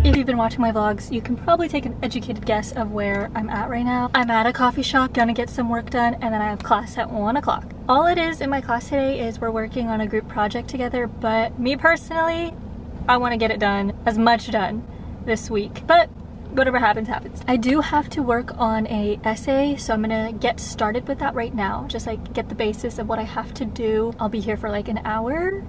If you've been watching my vlogs, you can probably take an educated guess of where I'm at right now. I'm at a coffee shop, gonna get some work done, and then I have class at 1 o'clock. All it is in my class today is we're working on a group project together, but me personally, I want to get it done, as much done this week, but whatever happens, happens. I do have to work on an essay, so I'm gonna get started with that right now. Just like get the basis of what I have to do. I'll be here for like an hour.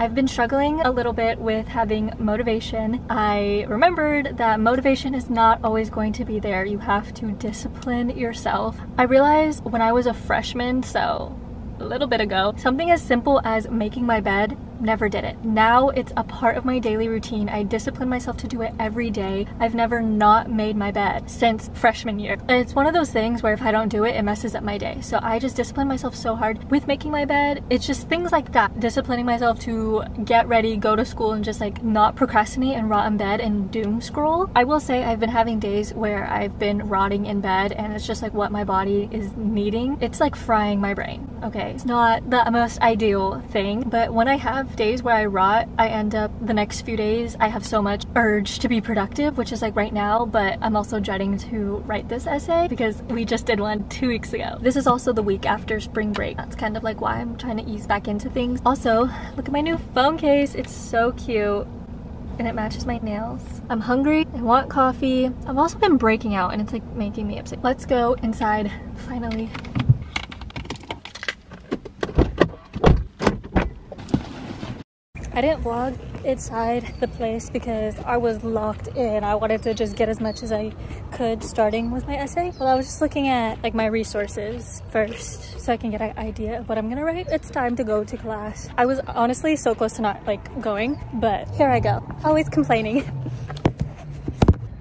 I've been struggling a little bit with having motivation. I remembered that motivation is not always going to be there. You have to discipline yourself. I realized when I was a freshman, so a little bit ago, something as simple as making my bed, never did it. Now it's a part of my daily routine. I discipline myself to do it every day. I've never not made my bed since freshman year. And it's one of those things where if I don't do it, it messes up my day. So I just discipline myself so hard with making my bed. It's just things like that. Disciplining myself to get ready, go to school, and just like not procrastinate and rot in bed and doom scroll. I will say I've been having days where I've been rotting in bed and it's just like what my body is needing. It's like frying my brain, okay? It's not the most ideal thing, but when I have days where I rot, I end up the next few days I have so much urge to be productive, which is like right now, but I'm also dreading to write this essay because we just did one 2 weeks ago. This is also the week after spring break. That's kind of like why I'm trying to ease back into things. Also, look at my new phone case. It's so cute and it matches my nails. I'm hungry, I want coffee. I've also been breaking out and it's like making me upset. Let's go inside finally. I didn't vlog inside the place because I was locked in. I wanted to just get as much as I could starting with my essay. Well, I was just looking at like my resources first so I can get an idea of what I'm gonna write. It's time to go to class. I was honestly so close to not like going, but here I go. Always complaining.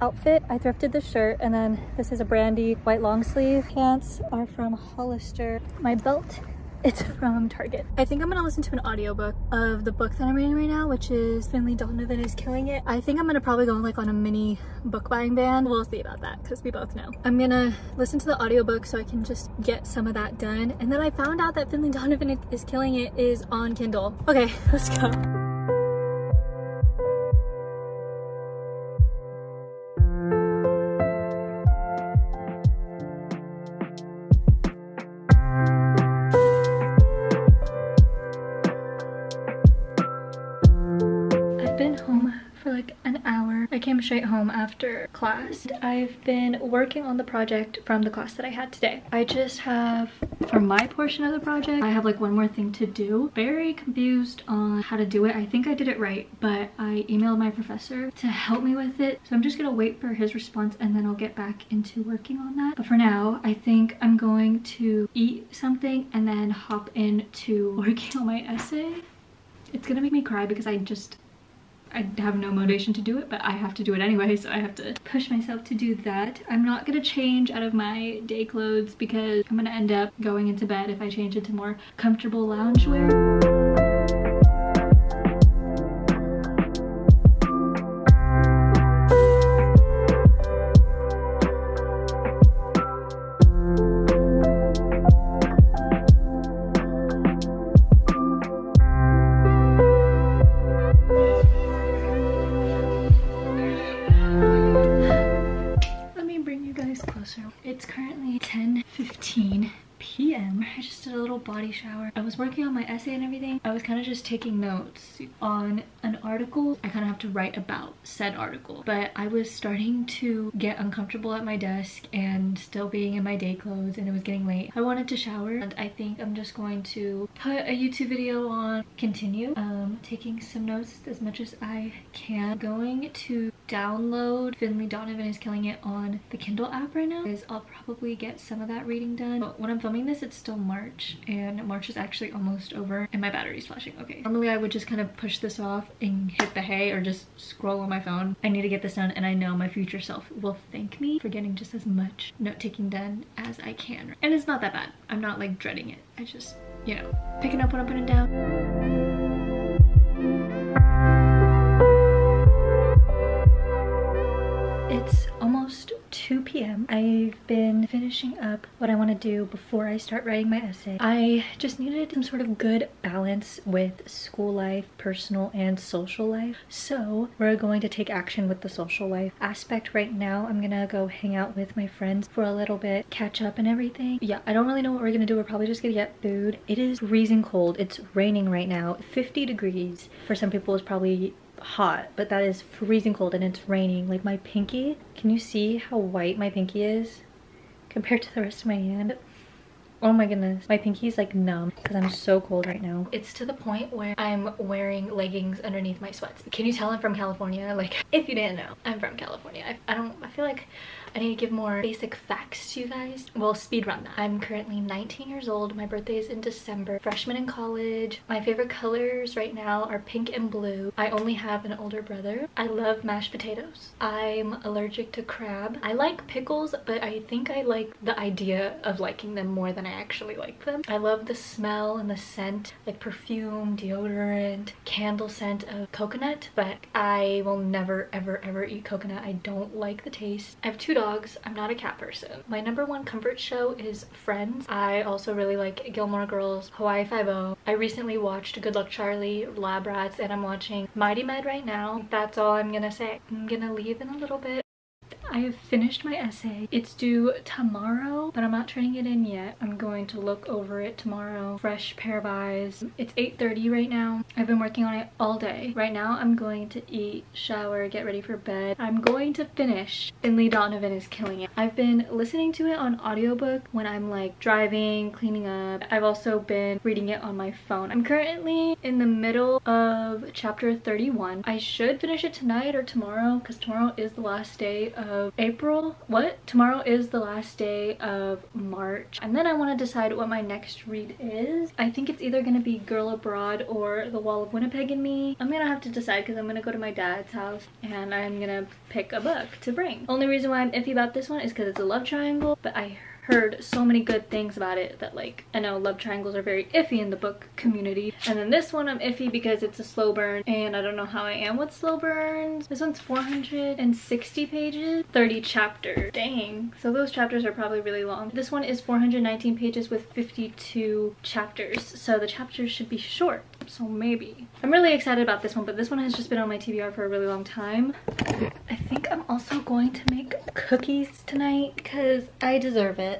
Outfit, I thrifted this shirt, and then this is a Brandy white long sleeve. Pants are from Hollister. My belt, it's from Target. I think I'm gonna listen to an audiobook of the book that I'm reading right now, which is Finlay Donovan Is Killing It. I think I'm gonna probably go like on a mini book buying ban. We'll see about that because we both know. I'm gonna listen to the audiobook so I can just get some of that done. And then I found out that Finlay Donovan Is Killing It is on Kindle. Okay, let's go. Straight home after class. I've been working on the project from the class that I had today. I just have, for my portion of the project, I have like one more thing to do. Very confused on how to do it. I think I did it right, but I emailed my professor to help me with it. So I'm just gonna wait for his response and then I'll get back into working on that. But for now, I think I'm going to eat something and then hop into working on my essay. It's gonna make me cry because I have no motivation to do it, but I have to do it anyway, so I have to push myself to do that. I'm not gonna change out of my day clothes because I'm gonna end up going into bed if I change into more comfortable loungewear. It's currently 10:15 p.m. I just did a little body shower. I was working on my essay and everything. I was kind of just taking notes on an article. I kind of have to write about said article, but I was starting to get uncomfortable at my desk and still being in my day clothes, and it was getting late. I wanted to shower and I think I'm just going to put a YouTube video on, continue taking some notes as much as I can. I'm going to download Finlay Donovan Is Killing It on the Kindle app right now because I'll probably get some of that reading done. But when I'm filming this, it's still March, and March is actually almost over and my battery's flashing. Okay, normally I would just kind of push this off and hit the hay or just scroll on my phone. I need to get this done, and I know my future self will thank me for getting just as much note taking done as I can. And it's not that bad. I'm not like dreading it. I just, you know, picking up what I'm putting down. It's almost 2 2 p.m. I've been finishing up what I want to do before I start writing my essay. I just needed some sort of good balance with school life, personal and social life. So we're going to take action with the social life aspect right now. I'm gonna go hang out with my friends for a little bit, catch up and everything. Yeah, I don't really know what we're gonna do. We're probably just gonna get food. It is freezing cold. It's raining right now. 50 degrees for some people is probably hot, but that is freezing cold, and it's raining. Like, my pinky, can you see how white my pinky is compared to the rest of my hand? Oh my goodness, my pinky's like numb because I'm so cold right now. It's to the point where I'm wearing leggings underneath my sweats. Can you tell I'm from California? Like, if you didn't know, I'm from California. I feel like I need to give more basic facts to you guys. Well, speed run that. I'm currently 19 years old. My birthday is in December. Freshman in college. My favorite colors right now are pink and blue. I only have an older brother. I love mashed potatoes. I'm allergic to crab. I like pickles, but I think I like the idea of liking them more than I actually like them. I love the smell and the scent, like perfume, deodorant, candle scent of coconut, but I will never, ever, ever eat coconut. I don't like the taste. I have 2 dogs. I'm not a cat person. My #1 comfort show is Friends. I also really like Gilmore Girls, Hawaii 5-0. I recently watched Good Luck Charlie, Lab Rats, and I'm watching Mighty Med right now. That's all I'm gonna say. I'm gonna leave in a little bit. I have finished my essay. It's due tomorrow, but I'm not turning it in yet. I'm going to look over it tomorrow. Fresh pair of eyes. It's 8:30 right now. I've been working on it all day. Right now, I'm going to eat, shower, get ready for bed. I'm going to finish Finlay Donovan Is Killing It. I've been listening to it on audiobook when I'm like driving, cleaning up. I've also been reading it on my phone. I'm currently in the middle of chapter 31. I should finish it tonight or tomorrow, because tomorrow is the last day of April. What? Tomorrow is the last day of March, and then I want to decide what my next read is. I think it's either going to be Girl Abroad or The Wall of Winnipeg and Me. I'm gonna have to decide because I'm gonna go to my dad's house and I'm gonna pick a book to bring. Only reason why I'm iffy about this one is because it's a love triangle, but I heard so many good things about it that, like, I know love triangles are very iffy in the book community. And then this one I'm iffy because it's a slow burn, and I don't know how I am with slow burns. This one's 460 pages, 30 chapters. Dang. So those chapters are probably really long. This one is 419 pages with 52 chapters. So the chapters should be short. So maybe. I'm really excited about this one, but this one has just been on my TBR for a really long time. I think I'm also going to make cookies tonight because I deserve it.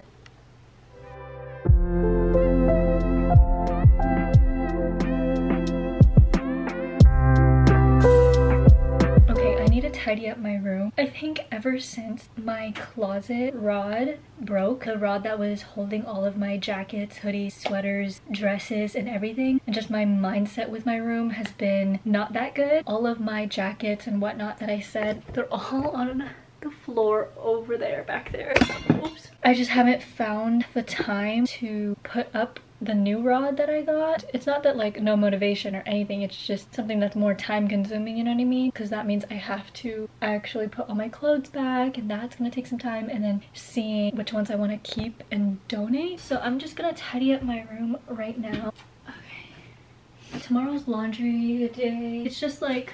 Okay, I need to tidy up my room. I think ever since my closet rod broke, the rod that was holding all of my jackets, hoodies, sweaters, dresses, and everything, and just my mindset with my room has been not that good. All of my jackets and whatnot that I said, they're all on the floor over there, back there. Oops. I just haven't found the time to put up the new rod that I got. It's not that, like, no motivation or anything, it's just something that's more time consuming, you know what I mean? Because that means I have to actually put all my clothes back, and that's gonna take some time, and then seeing which ones I want to keep and donate. So I'm just gonna tidy up my room right now. Okay, tomorrow's laundry day. It's just like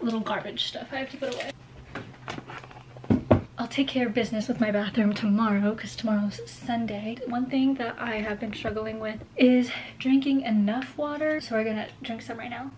little garbage stuff I have to put away. I'll take care of business with my bathroom tomorrow because tomorrow's Sunday. One thing that I have been struggling with is drinking enough water, so we're gonna drink some right now.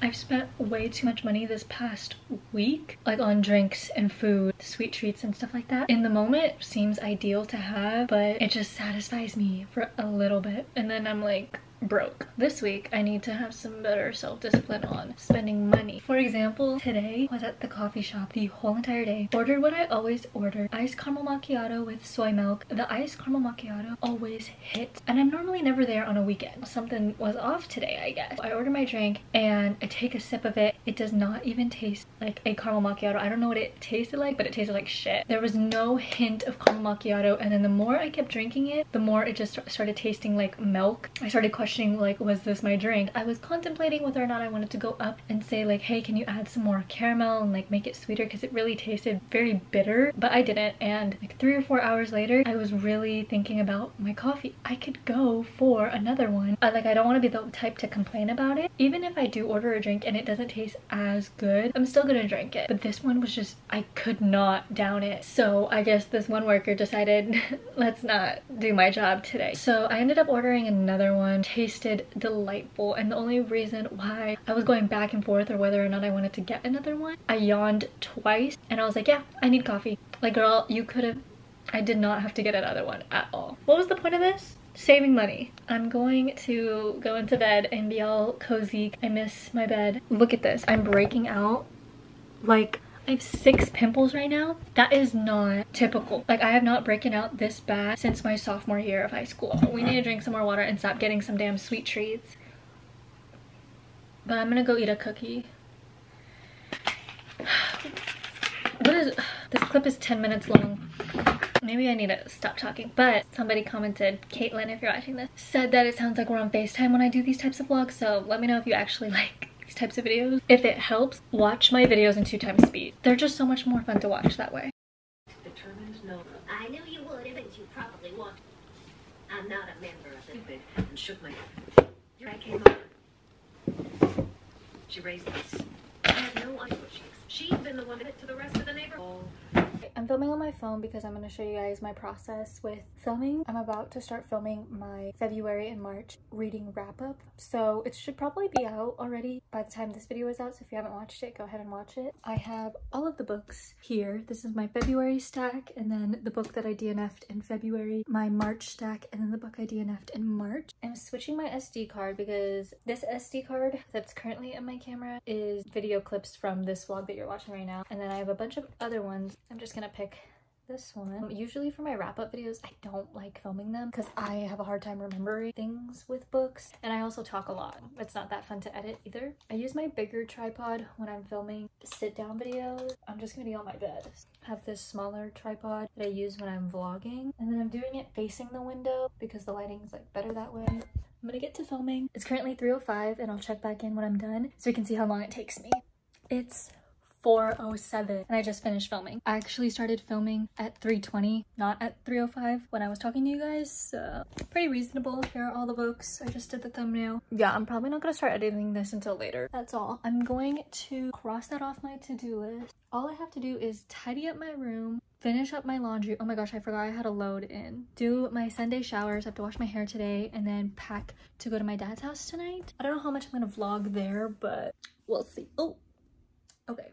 I've spent way too much money this past week, like on drinks and food, sweet treats and stuff like that. In the moment, seems ideal to have, but it just satisfies me for a little bit, and then I'm like broke. This week I need to have some better self-discipline on spending money. For example, today I was at the coffee shop the whole entire day, ordered what I always order, iced caramel macchiato with soy milk. The iced caramel macchiato always hits, and I'm normally never there on a weekend. Something was off today, I guess. I order my drink and I take a sip of it. It does not even taste like a caramel macchiato. I don't know what it tasted like, but it tasted like shit. There was no hint of caramel macchiato, and then the more I kept drinking it, the more it just started tasting like milk. I started questioning questioning, like, was this my drink? I was contemplating whether or not I wanted to go up and say, like, hey, can you add some more caramel and, like, make it sweeter, because it really tasted very bitter, but I didn't. And like 3 or 4 hours later, I was really thinking about my coffee. I could go for another one. I don't want to be the type to complain about it. Even if I do order a drink and it doesn't taste as good, I'm still gonna drink it. But this one was just, I could not down it. So I guess this one worker decided, let's not do my job today. So I ended up ordering another one. Tasted delightful, and the only reason why I was going back and forth or whether or not I wanted to get another one, I yawned twice and I was like, yeah, I need coffee. Like, girl, you could have, I did not have to get another one at all. What was the point of this? Saving money. I'm going to go into bed and be all cozy. I miss my bed. Look at this. I'm breaking out. Like, I have 6 pimples right now. That is not typical. Like, I have not broken out this bad since my sophomore year of high school. We need to drink some more water and stop getting some damn sweet treats. But I'm gonna go eat a cookie. What is this clip is 10 minutes long. Maybe I need to stop talking, but somebody commented, Caitlin, if you're watching this, said that it sounds like we're on FaceTime when I do these types of vlogs, so let me know if you actually like these types of videos. If it helps, watch my videos in 2x speed. They're just so much more fun to watch that way. Determined no. I knew you would, but you probably won't. I'm not a member of this big and shook my head. Here I came over. She raised this. I had no idea what she expected. She's been the one that hit to the rest of the neighborhood. I'm filming on my phone because I'm going to show you guys my process with filming. I'm about to start filming my February and March reading wrap-up, so it should probably be out already by the time this video is out, so if you haven't watched it, go ahead and watch it. I have all of the books here. This is my February stack, and then the book that I DNF'd in February, my March stack, and then the book I DNF'd in March. I'm switching my SD card because this SD card that's currently in my camera is video clips from this vlog that you're watching right now, and then I have a bunch of other ones. I'm just gonna pick this one. Usually for my wrap-up videos, I don't like filming them because I have a hard time remembering things with books, and I also talk a lot. It's not that fun to edit either. I use my bigger tripod when I'm filming sit-down videos. I'm just gonna be on my bed. I have this smaller tripod that I use when I'm vlogging, and then I'm doing it facing the window because the lighting's like better that way. I'm gonna get to filming. It's currently 3:05 and I'll check back in when I'm done so we can see how long it takes me. It's 4:07 and I just finished filming. I actually started filming at 3:20, not at 3:05 when I was talking to you guys, so pretty reasonable. Here are all the books. I just did the thumbnail. Yeah, I'm probably not gonna start editing this until later. That's all. I'm going to cross that off my to-do list. All I have to do is tidy up my room, finish up my laundry. Oh my gosh, I forgot I had a load in. Do my Sunday showers. I have to wash my hair today and then pack to go to my dad's house tonight. I don't know how much I'm gonna vlog there, but we'll see. Oh, okay.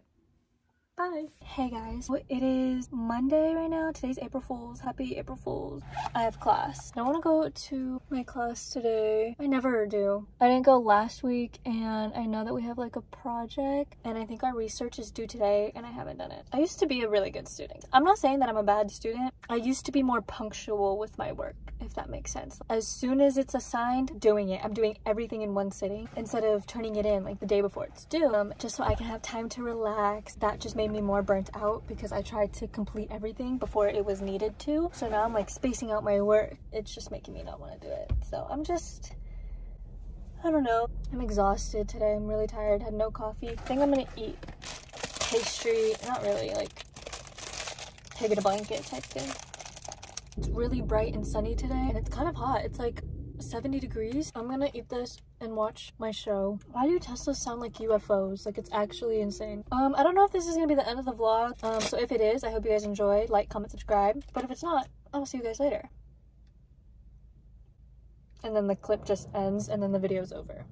Bye. Hey guys, it is Monday right now. Today's April Fool's. Happy April Fool's. I have class. I don't want to go to my class today. I never do. I didn't go last week, and I know that we have like a project, and I think our research is due today, and I haven't done it. I used to be a really good student. I'm not saying that I'm a bad student. I used to be more punctual with my work, if that makes sense. As soon as it's assigned, doing it. I'm doing everything in one sitting instead of turning it in like the day before it's due, just so I can have time to relax. That just made me more burnt out because I tried to complete everything before it was needed to, so now I'm like spacing out my work. It's just making me not want to do it, so I'm just, I don't know. I'm exhausted today. I'm really tired. Had no coffee. I think I'm gonna eat pastry, not really, like take it a blanket type thing. It's really bright and sunny today, and it's kind of hot. It's like 70 degrees. I'm gonna eat this and watch my show. Why do Teslas sound like UFOs? Like, it's actually insane. I don't know if this is gonna be the end of the vlog, so if it is, I hope you guys enjoyed. Like, comment, subscribe, but if it's not, I'll see you guys later. And then the clip just ends, and then the video's over.